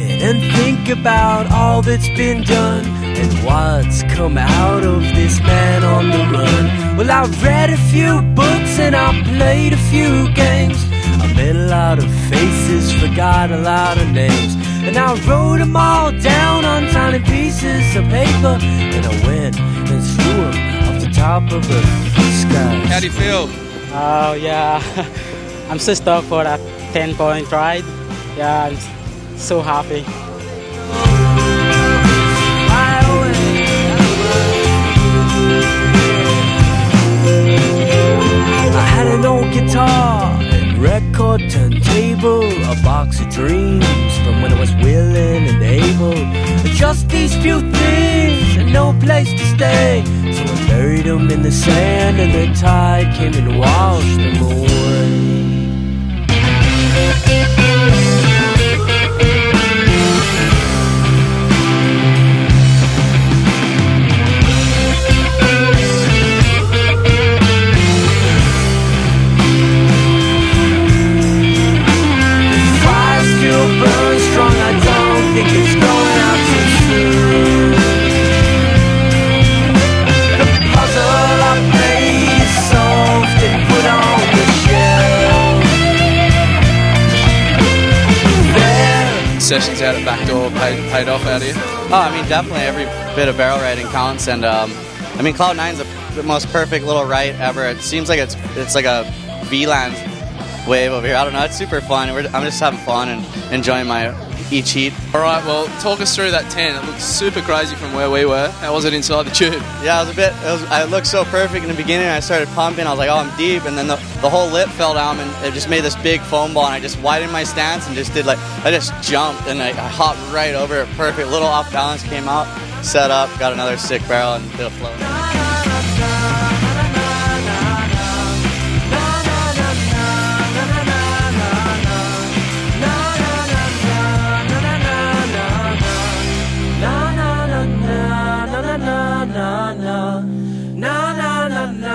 it and think about all that's been done and what's come out of this man on the run. Well, I read a few books and I played a few games. I met a lot of faces, forgot a lot of names, and I wrote them all down on tiny pieces of paper, and I went and threw them off the top of the sky. How do you feel? Oh, yeah. I'm so stoked for that 10-point ride. Yeah, I'm so happy. I had an old guitar, a record turntable, a box of dreams from when I was willing and able. Just these few things and no place to stay, so I buried them in the sand and the tide came and washed them away. Sessions out at Backdoor paid off out here? Oh, I mean, definitely every bit of barrel rating counts, and I mean, Cloud 9's the most perfect little ride ever. It seems like it's like a VLAN wave over here. I don't know, it's super fun. I'm just having fun and enjoying my each heat. Alright, well, talk us through that 10. It looked super crazy from where we were. How was it inside the tube? Yeah, it was a bit, I looked so perfect in the beginning. I started pumping, I was like, oh, I'm deep, and then the whole lip fell down and it just made this big foam ball, and I just widened my stance and just did like, I just jumped and I hopped right over it. Perfect, little off balance, came out, set up, got another sick barrel and did a float. Na na na na